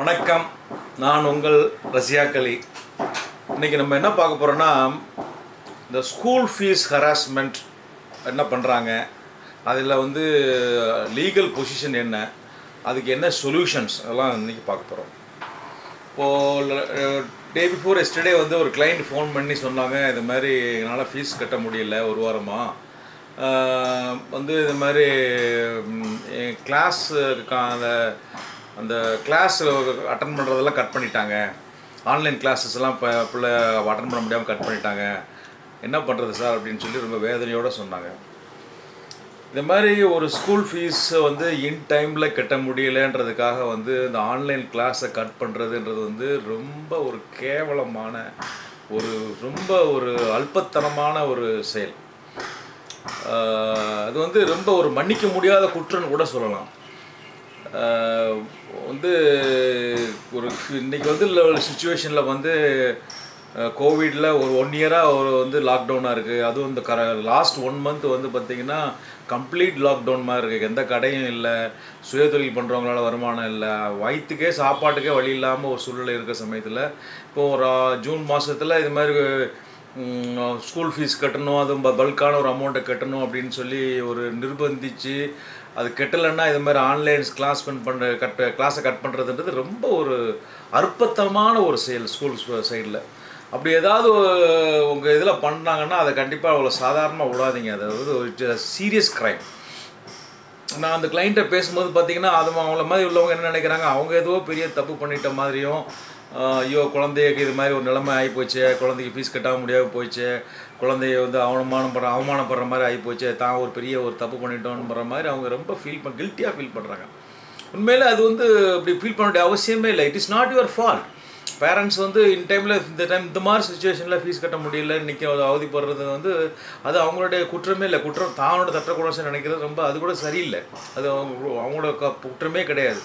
வணக்கம், நான் உங்கள் ரசியாக் அலி. இன்றைக்கி நம்ம என்ன பார்க்க போகிறோன்னா, இந்த ஸ்கூல் ஃபீஸ் ஹராஸ்மெண்ட் என்ன பண்ணுறாங்க, அதில் வந்து லீகல் பொசிஷன் என்ன, அதுக்கு என்ன சொல்யூஷன்ஸ், அதெல்லாம் இன்றைக்கி பார்க்க போகிறோம். இப்போது டே பிஃபோர் எஸ்டர்டே வந்து ஒரு கிளைண்ட் ஃபோன் பண்ணி சொன்னாங்க, இது மாதிரி என்னால் ஃபீஸ் கட்ட முடியல ஒரு வாரமாக, வந்து இது மாதிரி அந்த கிளாஸில் அட்டன் பண்ணுறதெல்லாம் கட் பண்ணிட்டாங்க, ஆன்லைன் கிளாஸஸ்லாம் இப்போ பிள்ளை அட்டன் பண்ண முடியாமல் கட் பண்ணிட்டாங்க, என்ன பண்ணுறது சார் அப்படின்னு சொல்லி ரொம்ப வேதனையோடு சொன்னாங்க. இந்த மாதிரி ஒரு ஸ்கூல் ஃபீஸை வந்து இன் டைமில் கட்ட முடியலைன்றதுக்காக வந்து இந்த ஆன்லைன் கிளாஸை கட் பண்ணுறதுன்றது வந்து ரொம்ப ஒரு கேவலமான ரொம்ப ஒரு அல்பத்தனமான ஒரு செயல். அது வந்து ரொம்ப ஒரு மன்னிக்க முடியாத குற்றம்னு கூட சொல்லலாம். வந்து ஒரு இன்றைக்கி வந்து ஒரு சுச்சுவேஷனில் வந்து கோவிடில் ஒரு 1 இயராக ஒரு வந்து லாக்டவுனாக இருக்குது. அதுவும் இந்த லாஸ்ட் 1 மந்த் வந்து பார்த்திங்கன்னா கம்ப்ளீட் லாக்டவுன் மாதிரி இருக்குது. எந்த கடையும் இல்லை, சுயதொழில் பண்ணுறவங்களால வருமானம் இல்லை, வயிற்றுக்கே சாப்பாட்டுக்கே வழி இல்லாமல் ஒரு சூழ்நிலை இருக்கிற சமயத்தில் இப்போது ஒரு ஜூன் மாதத்தில் இது மாதிரி ஸ்கூல் ஃபீஸ் கட்டணும், அதுவும் பல்கான ஒரு அமௌண்ட்டை கட்டணும் அப்படின்னு சொல்லி ஒரு நிர்பந்தித்து அது கெட்டலைன்னா இது மாதிரி ஆன்லைன் கிளாஸ் கிளாஸை கட் பண்ணுறதுன்றது ரொம்ப ஒரு அற்பத்தனமான ஒரு செயல் ஸ்கூல் சைடில். அப்படி ஏதாவது உங்கள் இதில் பண்ணாங்கன்னா அதை கண்டிப்பாக அவ்வளோ சாதாரணமாக விடாதீங்க. அதாவது ஒரு சீரியஸ் க்ரைம். நான் அந்த கிளைண்ட்டை பேசும்போது பார்த்திங்கன்னா அது அவங்கள மாதிரி உள்ளவங்க என்ன நினைக்கிறாங்க, அவங்க ஏதோ பெரிய தப்பு பண்ணிட்ட மாதிரியும், ஐயோ குழந்தைக்கு இது மாதிரி ஒரு நிலைமை ஆகிப்போச்சு, குழந்தைக்கு ஃபீஸ் கட்டாக முடியாமல் போயிடுச்சு, குழந்தைய வந்து அவமானப்படுற மாதிரி ஆகிப்போச்சு, தான் ஒரு பெரிய ஒரு தப்பு பண்ணிட்டோன்ற மாதிரி அவங்க ரொம்ப கில்ட்டியாக ஃபீல் பண்ணுறாங்க. உண்மையில் அது வந்து இப்படி ஃபீல் பண்ண வேண்டிய அவசியமே இல்லை. It is not your fault. Parents வந்து இந்த டைம் இந்த மாதிரி சுச்சுவேஷனில் ஃபீஸ் கட்ட முடியல நிற்க அவதிப்படுறது வந்து அது அவங்களுடைய குற்றமே இல்லை. குற்றம் தானோட தற்றக்கூடாதுன்னு நினைக்கிறது ரொம்ப அது கூட சரியில்லை. அது அவங்களோட குற்றமே கிடையாது.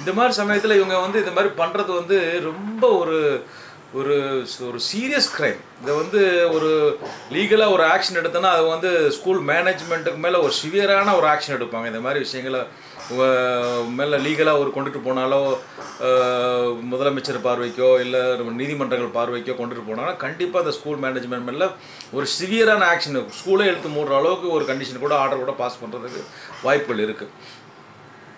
இந்த மாதிரி சமயத்தில் இவங்க வந்து இந்த மாதிரி பண்ணுறது வந்து ரொம்ப ஒரு சீரியஸ் க்ரைம். இதை வந்து ஒரு லீகலாக ஒரு ஆக்ஷன் எடுத்தோன்னா அது வந்து ஸ்கூல் மேனேஜ்மெண்ட்டுக்கு மேலே ஒரு சிவியரான ஒரு ஆக்ஷன் எடுப்பாங்க. இந்த மாதிரி விஷயங்களை மேலே லீகலாக ஒரு கொண்டுட்டு போனாலோ முதலமைச்சர் பார்வைக்கோ இல்லை நம்ம நீதிமன்றங்கள் பார்வைக்கோ கொண்டுட்டு போனாலோ கண்டிப்பாக அந்த ஸ்கூல் மேனேஜ்மெண்ட் மேலே ஒரு சிவியரான ஆக்ஷன், ஸ்கூலே எடுத்து மூடுற அளவுக்கு ஒரு கண்டிஷன் கூட ஆர்டர் கூட பாஸ் பண்ணுறதுக்கு வாய்ப்புகள் இருக்குது.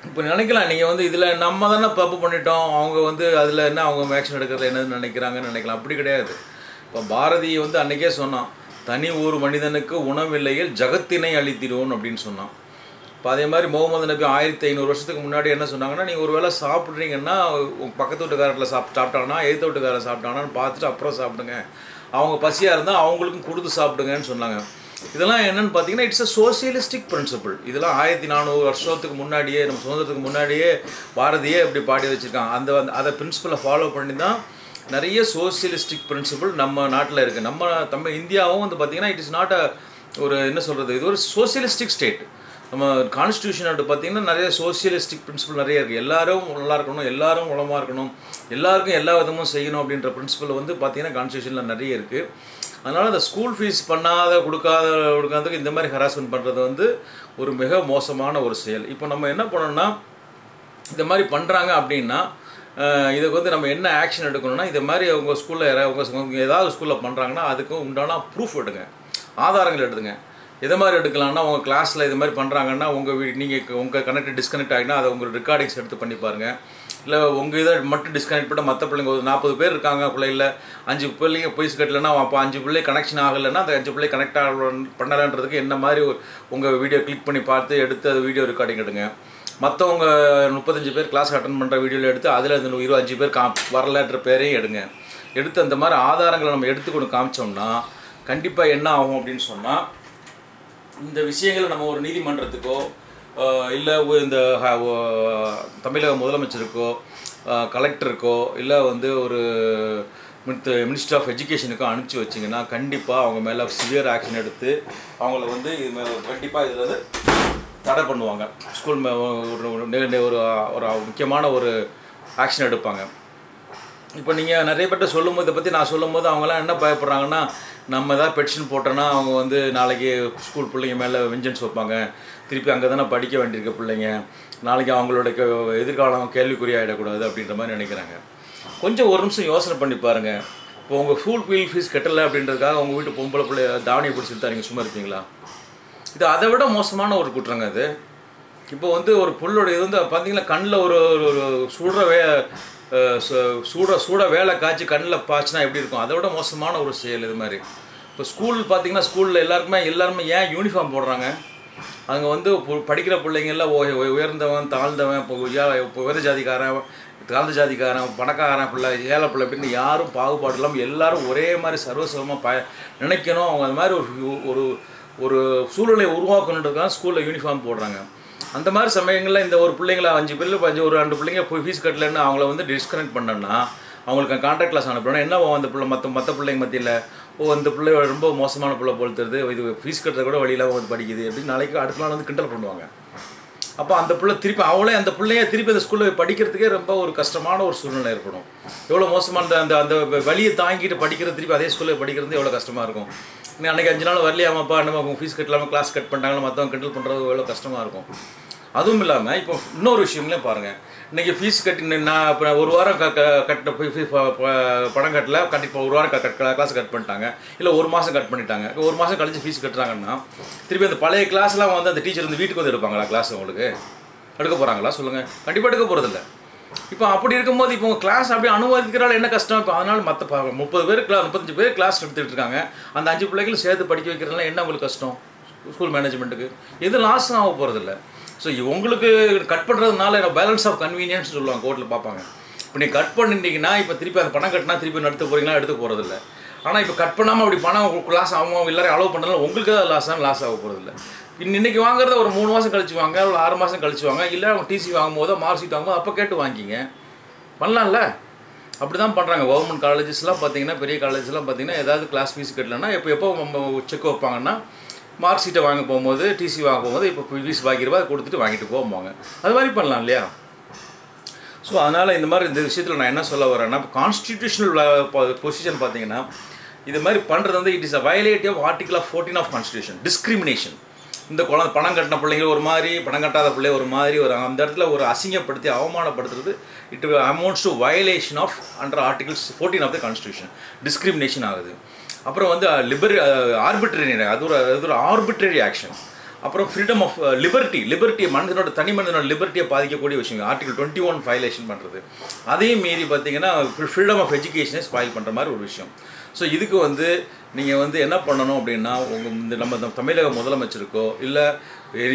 இப்போ நினைக்கலாம், நீங்கள் வந்து இதில் நம்ம தானே தப்பு பண்ணிட்டோம், அவங்க வந்து அதில் என்ன அவங்க ஆக்ஷன் எடுக்கிறது என்னன்னு நினைக்கிறாங்கன்னு நினைக்கலாம். அப்படி கிடையாது. இப்போ பாரதி வந்து அன்றைக்கே சொன்னான், தனி ஒரு மனிதனுக்கு உணவில்லையில் ஜகத்தினை அழித்திடுவோம் அப்படின்னு சொன்னான். இப்போ அதே மாதிரி முகமது நபி 1500 வருஷத்துக்கு முன்னாடி என்ன சொன்னாங்கன்னா, நீங்கள் ஒரு வேளை சாப்பிட்றீங்கன்னா உங்கள் பக்கத்து வீட்டுக்காரத்தில் சாப்பிட்டாங்கன்னா எதிர்த்து வீட்டுக்காரர் சாப்பிட்டாங்கன்னு பார்த்துட்டு அப்புறம் சாப்பிடுங்க, அவங்க பசியாக இருந்தால் அவங்களுக்கும் கொடுத்து சாப்பிடுங்கன்னு சொன்னாங்க. இதெல்லாம் என்னென்னு பார்த்தீங்கன்னா இட்ஸ் அ சோசியலிஸ்டிக் பிரின்சிபிள். இதெல்லாம் 1400 வருஷத்துக்கு முன்னாடியே, நம்ம சுதந்திரத்துக்கு முன்னாடியே பாரதியே அப்படி பாடி வச்சுருக்காங்க. அந்த பிரின்சிபலை ஃபாலோ பண்ணி தான் நிறைய சோசியலிஸ்டிக் பிரின்சிபிள் நம்ம நாட்டில் இருக்குது. நம்ம இந்தியாவும் வந்து பார்த்திங்கன்னா இட் இஸ் நாட் ஒரு என்ன சொல்கிறது, இது ஒரு சோசியலிஸ்டிக் ஸ்டேட். நம்ம கான்ஸ்டியூஷன் பார்த்திங்கன்னா நிறைய சோசியலிஸ்டிக் பிரின்சிபிள் நிறைய இருக்குது. எல்லோரும் நல்லா இருக்கணும், எல்லோரும் உலமாக இருக்கணும், எல்லாருக்கும் எல்லா விதமும் செய்யணும் அப்படின்ற பிரின்சிபிள் வந்து பார்த்திங்கன்னா கான்ஸ்டியூஷனில் நிறைய இருக்குது. அதனால் அந்த ஸ்கூல் ஃபீஸ் கொடுக்காததுக்கு இந்த மாதிரி ஹராஸ்மெண்ட் பண்ணுறது வந்து ஒரு மிக மோசமான ஒரு செயல். இப்போ நம்ம என்ன பண்ணணும்னா, இந்த மாதிரி பண்ணுறாங்க அப்படின்னா இதுக்கு வந்து நம்ம என்ன ஆக்ஷன் எடுக்கணும்னா, இது மாதிரி உங்கள் ஸ்கூலில் ஏதாவது ஸ்கூலில் பண்ணுறாங்கன்னா அதுக்கு உண்டான ப்ரூஃப் எடுங்க, ஆதாரங்கள் எடுத்துங்க. எதை மாதிரி எடுக்கலாம்னா, உங்கள் கிளாஸில் இது மாதிரி பண்ணுறாங்கன்னா நீங்கள் கனெக்ட் டிஸ்கனெக்ட் ஆகினா அதை உங்கள் ரெக்கார்டிங்ஸ் எடுத்து பண்ணி பாருங்கள். இல்லை உங்கள் இதை மட்டும் டிஸ்கனெக்ட் பண்ண மற்ற பிள்ளைங்க ஒரு 40 பேர் இருக்காங்க, பிள்ளையில் 5 பிள்ளைங்க போய்ஸ் கட்டலைன்னா அப்போ 5 பிள்ளை கனெக்ஷன் ஆகலைன்னா அந்த 5 பிள்ளை கனெக்ட் பண்ணலான்றதுக்கு என்ன மாதிரி உங்கள் வீடியோ கிளிக் பண்ணி பார்த்து எடுத்து அது வீடியோ ரெக்கார்டிங் எடுங்க. மற்றவங்க 35 பேர் கிளாஸ் அட்டன் பண்ணுற வீடியோவில் எடுத்து அதில் அந்த 25 பேர் வரலன்ற பேரையும் எடுங்க. எடுத்து அந்த மாதிரி ஆதாரங்களை நம்ம எடுத்துக்கொண்டு காமிச்சோம்னா கண்டிப்பாக என்ன ஆகும் அப்படின்னு சொன்னால், இந்த விஷயங்களை நம்ம ஒரு நீதிமன்றத்துக்கோ இல்லை இந்த தமிழக முதலமைச்சருக்கோ கலெக்டருக்கோ இல்லை வந்து ஒரு மினிஸ்டர் ஆஃப் எஜுகேஷனுக்கோ அனுப்பிச்சி வச்சிங்கன்னா கண்டிப்பாக அவங்க மேலே சிவியர் ஆக்ஷன் எடுத்து அவங்கள வந்து இது மேலே கண்டிப்பாக இதில் வந்து தடை பண்ணுவாங்க. ஸ்கூல் ஒரு முக்கியமான ஒரு ஆக்ஷன் எடுப்பாங்க. இப்போ நீங்கள் நிறைய பேர்ட்ட சொல்லும்போது இதை பற்றி நான் சொல்லும்போது அவங்களாம் என்ன பயப்படுறாங்கன்னா நம்ம ஏதாவது பெட்டிஷன் போட்டோன்னா அவங்க வந்து நாளைக்கு ஸ்கூல் பிள்ளைங்க மேலே வெஞ்சன்ஸ் வைப்பாங்க, திருப்பி அங்கே தானே படிக்க வேண்டியிருக்க பிள்ளைங்க, நாளைக்கு அவங்களோட எதிர்காலம் கேள்விக்குறி ஆகிடக்கூடாது அப்படின்ற மாதிரி நினைக்கிறாங்க. கொஞ்சம் ஒரு நிமிஷம் யோசனை பண்ணி பாருங்கள். இப்போ உங்கள் ஸ்கூல் ஃபீஸ் கட்டலை அப்படின்றதுக்காக உங்கள் வீட்டு பொம்பளை பிள்ளை தாவணியை பிடிச்சிட்டு தான் நீங்கள் சும்மா இருப்பீங்களா? இது அதை விட மோசமான ஒரு குற்றங்க அது. இப்போ வந்து ஒரு புள்ளோட இது வந்து பார்த்தீங்கன்னா கண்ணில் ஒரு ஒரு சூட வேலை காய்ச்சி கண்ணில் பாய்ச்சினா எப்படி இருக்கும்? அதை விட மோசமான ஒரு செயல் இது மாதிரி. இப்போ ஸ்கூல் பார்த்திங்கன்னா ஸ்கூலில் எல்லாருமே ஏன் யூனிஃபார்ம் போடுறாங்க? அங்கே வந்து படிக்கிற பிள்ளைங்கள்லாம் உயர்ந்தவன் தாழ்ந்தவன், இப்போ உயர்ந்த ஜாதிக்காரன் தாழ்ந்த ஜாதிக்காரன் பணக்காரன் பிள்ளை ஏழை பிள்ளை அப்படின்னு யாரும் பாகுபாடு இல்லாமல் எல்லோரும் ஒரே மாதிரி சர்வசமமாக நினைக்கணும். அவங்க அந்த மாதிரி ஒரு ஒரு சூழ்நிலையை உருவாக்கணுன்றதுக்காக ஸ்கூலில் யூனிஃபார்ம் போடுறாங்க. அந்த மாதிரி சமயங்களில் இந்த ஒரு பிள்ளைங்கள 5 ஒரு 2 பிள்ளைங்க போய் ஃபீஸ் கட்டலன்னு அவங்கள வந்து டிஸ்கனெக்ட் பண்ணோன்னா, அவங்களுக்கு கான்ட்ராக்ட் கிளாஸ் அனுப்பினா என்ன அந்த பிள்ளை மற்ற பிள்ளைங்க மத்தியில் ஓ அந்த பிள்ளை ரொம்ப மோசமான பிள்ளை போல் தருது, இது ஃபீஸ் கட்டுறது கூட வழியில்லாமல் வந்து படிக்குது அப்படின்னு நாளைக்கு அடுத்த நாள் வந்து கிண்டல் பண்ணுவாங்க. அப்போ அந்த பிள்ளை திருப்பி அவளே அந்த பிள்ளைய திருப்பி அந்த ஸ்கூலில் படிக்கிறதுக்கே ரொம்ப ஒரு கஷ்டமான ஒரு சூழ்நிலை ஏற்படும். எவ்வளோ மோசமான அந்த அந்த வழியை தாங்கிட்டு படிக்கிறது, திருப்பி அதே ஸ்கூலில் படிக்கிறது எவ்வளோ கஷ்டமாக இருக்கும். அன்றைக்கி 5 நாள் வரலையாமாப்பா நம்ம ஃபீஸ் கட்டலாமல் கிளாஸ் கட் பண்ணிட்டாங்களா மற்றவங்க கண்டல் பண்ணுறது எவ்வளோ கஷ்டமாக இருக்கும். அதுவும் இல்லாமல் இப்போ இன்னொரு விஷயம்லேயும் பாருங்கள். இன்றைக்கி ஃபீஸ் கட்டி நான் இப்போ ஒரு வாரம் கட்ட பணம் கட்டலை கண்டிப்பாக ஒரு வாரம் கிளாஸ் கட் பண்ணிட்டாங்க, இல்லை ஒரு மாதம் கட் பண்ணிட்டாங்க. ஒரு மாதம் கழிச்சு ஃபீஸ் கட்டுறாங்கன்னா திருப்பி அந்த பழைய கிளாஸ்லாம் வந்து அந்த டீச்சர் வந்து வீட்டுக்கு வந்து எடுப்பாங்களா? கிளாஸ் அவங்களுக்கு எடுக்க போகிறாங்களா? சொல்லுங்கள், கண்டிப்பாக எடுக்க போகிறதில்ல. இப்போ அப்படி இருக்கும்போது இப்போ உங்கள் கிளாஸ் அப்படியே அனுமதிக்கிறால என்ன கஷ்டம்? இப்போ அதனால் மற்ற 30 பேர் 35 பேர் கிளாஸ் எடுத்துகிட்டு இருக்காங்க, அந்த 5 பிள்ளைகளும் சேர்த்து படிக்க வைக்கிறதுனால என்ன உங்களுக்கு கஷ்டம்? ஸ்கூல் மேனேஜ்மெண்ட்டுக்கு எது லாஸும் ஆக போகிறதில்ல. ஸோ உங்களுக்கு கட் பண்ணுறதுனால பேலன்ஸ் ஆஃப் கன்வீனியன்ஸ் சொல்லுவாங்க, கோர்ட்டில் பார்ப்பாங்க. இப்போ நீங்கள் கட் பண்ணிட்டீங்கன்னா இப்போ திருப்பி அந்த பணம் கட்டினா திருப்பி நடத்த போகிறீங்களா? எடுத்து போகிறதில்ல. ஆனால் இப்போ கட் பண்ணாமல் அப்படி பணம் லாஸ் ஆகும், எல்லாரும் அலோவ் பண்ணுறதுனால உங்களுக்கு அது லாஸ் ஆக போகிறதில்ல. இன்றைக்கி வாங்குறத ஒரு 3 மாதம் கழிச்சு வாங்க, 6 மாதம் கழிச்சு வாங்க, இல்லை அவங்க டிசி வாங்கும்போதோ மார்க் ஷீட் வாங்கும்போது அப்போ கேட்டு வாங்கிங்க, பண்ணலாம்ல. அப்படி தான் பண்ணுறாங்க. கவர்மெண்ட் காலேஜஸ்லாம் பார்த்தீங்கன்னா, பெரிய காலேஜஸ்லாம் பார்த்தீங்கன்னா ஏதாவது கிளாஸ் ஃபீஸ் கட்டலன்னா எப்போ நம்ம செக் வைப்பாங்கன்னா மார்க் ஷீட்டை வாங்க போகும்போது டிசி வாங்க போகும்போது இப்போ ஃபீஸ் வாங்கிடுவா அதை கொடுத்துட்டு வாங்கிட்டு போவாங்க. அது மாதிரி பண்ணலாம் இல்லையா? ஸோ அதனால் இந்த மாதிரி இந்த விஷயத்தில் நான் என்ன சொல்ல வரேன்னா, இப்போ கான்ஸ்டிடியூஷனல் பொசிஷன் பார்த்தீங்கன்னா இது மாதிரி பண்ணுறது வந்து it is a violative article 14 of constitution, discrimination. இந்த பணம் கட்டின பிள்ளைங்க ஒரு மாதிரி, பணம் கட்டாத பிள்ளை ஒரு மாதிரி, ஒரு அந்த இடத்துல ஒரு அசிங்கப்படுத்தி அவமானப்படுத்துறது it amounts to violation of under article 14 of the constitution, discrimination ஆகுது. அப்புறம் வந்து ஆர்பிட்ரரி, அது ஒரு ஆர்பிட்ரரி ஆக்ஷன். அப்புறம் ஃப்ரீடம் ஆஃப் லிபர்ட்டி, மனிதனோட தனி மனிதனோட லிபர்ட்டியை பாதிக்கக்கூடிய விஷயம் ஆர்டிகல் 21 வயலேஷன் பண்ணுறது. அதையும் மீறி பார்த்தீங்கன்னா ஃப்ரீடம் ஆஃப் எஜுகேஷனை ஸ்பாயில் பண்ணுற மாதிரி ஒரு விஷயம். ஸோ இதுக்கு வந்து நீங்கள் வந்து என்ன பண்ணணும் அப்படின்னா, நம்ம தமிழக முதலமைச்சருக்கோ இல்லை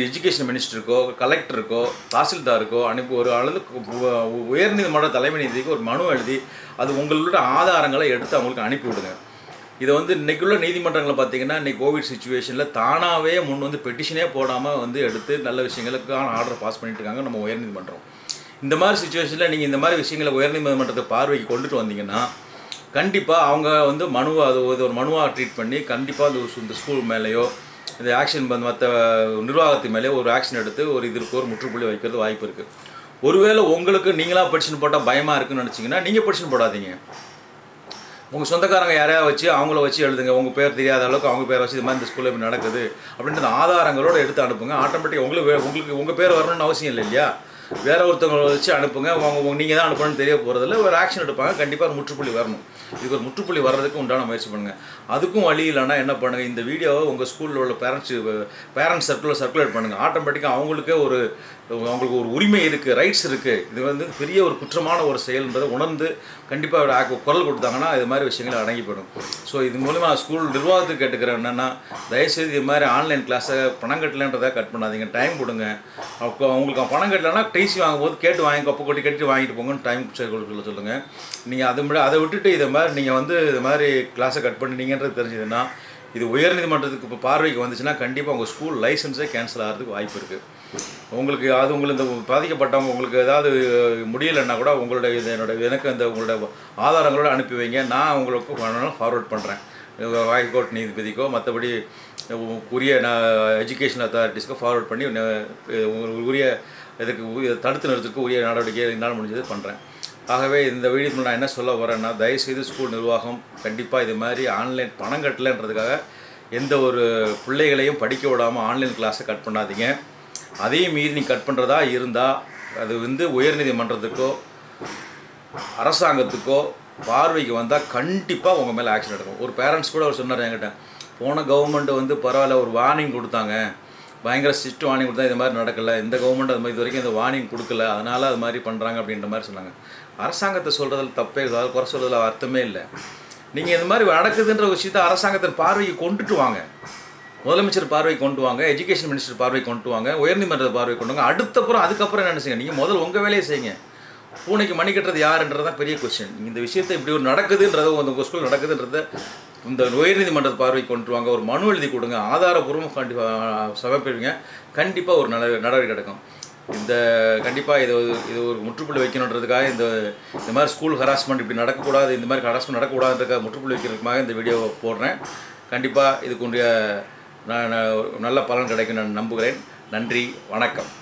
எஜுகேஷன் மினிஸ்டருக்கோ கலெக்டருக்கோ தாசில்தாருக்கோ அனுப்பி ஒரு அளவு உயர்நீதிமன்ற தலைமை நீதிக்கு ஒரு மனு எழுதி அது உங்களோட ஆதாரங்களை எடுத்து அவங்களுக்கு அனுப்பிவிடுங்க. இதை வந்து இன்றைக்குள்ள நீதிமன்றங்களை பார்த்தீங்கன்னா இன்றைக்கி கோவிட் சுச்சுவேஷனில் தானாகவே முன் வந்து பெட்டிஷனே போடாமல் வந்து எடுத்து நல்ல விஷயங்களுக்கான ஆர்டர் பாஸ் பண்ணிட்டு இருக்காங்க நம்ம உயர்நீதிமன்றம். இந்த மாதிரி சுச்சுவேஷனில் நீங்கள் இந்த மாதிரி விஷயங்களை உயர்நீதிமன்றத்தை பார்வைக்கு கொண்டுட்டு வந்தீங்கன்னா கண்டிப்பாக அவங்க வந்து ஒரு மனுவாக ட்ரீட் பண்ணி கண்டிப்பாக இந்த ஸ்கூல் மேலேயோ இந்த ஆக்ஷன் மற்ற நிர்வாகத்து மேலேயோ ஒரு ஆக்ஷன் எடுத்து ஒரு இதற்கு ஒரு முற்றுப்புள்ளி வைக்கிறது வாய்ப்பு இருக்குது. ஒருவேளை உங்களுக்கு நீங்களாக பெட்டிஷன் போட்டால் பயமாக இருக்குன்னு நினச்சிங்கன்னா நீங்கள் பெட்டிஷன் போடாதீங்க. உங்கள் சொந்தக்காரங்க யாரையாவது வச்சு அவங்கள வச்சு எழுதுங்க. உங்கள் பேர் தெரியாத அளவுக்கு அவங்க பேரை வச்சு இது மாதிரி இந்த ஸ்கூலில் இப்படி நடக்குது அப்படின்றது ஆதாரங்களோடு எடுத்து அனுப்புங்க. ஆட்டோமேட்டிக் உங்களுக்கு உங்கள் பேர் வரணும்னு அவசியம் இல்லை இல்லையா? வேற ஒருத்தவங்களை வச்சு அனுப்புங்க. நீங்கள் தான் அனுப்பணும்னு தெரிய போகிறதில்ல. ஒரு ஆக்ஷன் எடுப்பாங்க, கண்டிப்பாக ஒரு முற்றுப்புள்ளி வரணும். இதுக்கு ஒரு முற்றுப்புள்ளி வர்றதுக்கு உண்டான முயற்சி பண்ணுங்கள். அதுக்கும் வழி இல்லைன்னா என்ன பண்ணுங்கள், இந்த வீடியோவை உங்கள் ஸ்கூலில் உள்ள பேரண்ட்ஸ் சர்க்குலர் சர்க்குலேட் பண்ணுங்கள். ஆட்டோமேட்டிக்காக அவங்களுக்கு ஒரு உரிமை இருக்குது, ரைட்ஸ் இருக்குது. இது வந்து பெரிய ஒரு குற்றமான ஒரு செயல்ன்றதை உணர்ந்து கண்டிப்பாக ஒரு குரல் கொடுத்தாங்கன்னா இது மாதிரி விஷயங்கள் அடங்கி போயிடும். ஸோ இது மூலமாக ஸ்கூல் நிர்வாகத்துக்கு கேட்டுக்கிறேன் என்னென்னா, தயவுசெய்து இது மாதிரி ஆன்லைன் கிளாஸை பணம் கட்டலன்றதை கட் பண்ணாதீங்க. டைம் கொடுங்க. அவங்களுக்கு பணம் கட்டலைன்னா டிசி வாங்கும்போது கேட்டு வாங்கி கப்பு கொட்டி கட்டிட்டு வாங்கிட்டு போங்கன்னு டைம் சொல்ல சொல்லுங்கள். நீங்கள் அதை விட்டுட்டு இதை மாதிரி நீங்கள் வந்து இது மாதிரி கிளாஸை கட் பண்ணிட்டீங்கன்றது தெரிஞ்சதுன்னா இது உயர்நீதிமன்றத்துக்கு இப்போ பார்வைக்கு வந்துச்சுன்னா கண்டிப்பாக உங்கள் ஸ்கூல் லைசன்ஸே கேன்சல் ஆகிறதுக்கு வாய்ப்பு இருக்குது. உங்களுக்கு அது உங்களுக்கு இந்த பாதிக்கப்பட்டவங்க உங்களுக்கு ஏதாவது முடியலைன்னா கூட உங்களோட இது எனக்கு அந்த உங்களோட ஆதாரங்களோடு அனுப்பி வைங்க. நான் உங்களுக்கு ஃபார்வர்ட் பண்ணுறேன் ஹைகோர்ட் நீதிபதிக்கோ மற்றபடி உரிய எஜுகேஷன் அத்தாரிட்டிஸ்க்கோ ஃபார்வர்ட் பண்ணி உரிய இதுக்கு தடுத்து நிறுத்துக்கு உரிய நடவடிக்கை என்னால் முடிஞ்சது பண்ணுறேன். ஆகவே இந்த வீடியோல நான் என்ன சொல்ல வரேன்னா தயவு செய்து ஸ்கூல் நிர்வாகம் கண்டிப்பா இது மாதிரி ஆன்லைன் பணம் கட்டலன்றதுக்காக எந்த ஒரு பிள்ளைகளையும் படிக்க விடாம ஆன்லைன் கிளாஸை கட் பண்ணாதீங்க. அதே மீறி நீ கட் பண்றதா இருந்தா அது வந்து உயர்நீதிமன்றத்துக்கோ அரசாங்கத்துக்கோ பார்வைக்கு வந்தா கண்டிப்பா உங்க மேல ஆக்ஷன் எடுக்கும். ஒரு பேரண்ட்ஸ் கூட அவர் சொன்னாரு என்கிட்ட, போன கவர்மெண்ட் வந்து பரவாயில்ல ஒரு வார்னிங் கொடுத்தாங்க, பயங்கர ஸ்ட்ரிக்ட் வார்னிங் கொடுத்தா இது மாதிரி நடக்கல, இந்த கவர்மெண்ட் அது மாதிரி இது வரைக்கும் இந்த வார்னிங் கொடுக்கல, அதனால அது மாதிரி பண்ணுறாங்க அப்படின்ற மாதிரி சொன்னாங்க. அரசாங்கத்தை சொல்கிறதுல தப்பே இல்லை, அதை குறை சொல்கிறதுல அர்த்தமே இல்லை. நீங்கள் இந்த மாதிரி நடக்குதுன்ற விஷயத்தை அரசாங்கத்தின் பார்வையை கொண்டுட்டு வாங்க, முதலமைச்சர் பார்வையை கொண்டு வாங்க, எஜுகேஷன் மினிஸ்டர் பார்வையை கொண்டு வாங்க, உயர்நீதிமன்ற பார்வையை கொண்டு வாங்க, அடுத்தப்புறம் அதுக்கப்புறம் என்ன செய்யுங்க, நீங்கள் முதல்ல உங்கள் வேலையை செய்யுங்க. பூனைக்கு மணி கட்டுறது யாருன்றது தான் பெரிய கொஸ்டின். இந்த விஷயத்தை இப்படி ஒரு நடக்குதுன்றத உங்கள் ஸ்கூல் நடக்குதுன்றத இந்த உயர்நீதிமன்ற பார்வைக்கு கொண்டு வாங்க, ஒரு மனு எழுதி கொடுங்க, ஆதாரபூர்வம் கண்டிப்பாக சமர்ப்பிங்க, கண்டிப்பாக ஒரு நடவடிக்கை எடுக்கும். இந்த கண்டிப்பாக இது ஒரு முற்றுப்புள்ளி வைக்கணுன்றதுக்காக இந்த மாதிரி ஸ்கூல் ஹராஸ்மெண்ட் இப்படி நடக்கக்கூடாது, இந்த மாதிரி ஹராஸ்மெண்ட் நடக்கக்கூடாதுன்றதுக்காக முற்றுப்புள்ளி வைக்கிறதுக்காக இந்த வீடியோவை போடுறேன். கண்டிப்பாக இதுக்குரிய நல்ல பலன் கிடைக்கும் நான் நம்புகிறேன். நன்றி, வணக்கம்.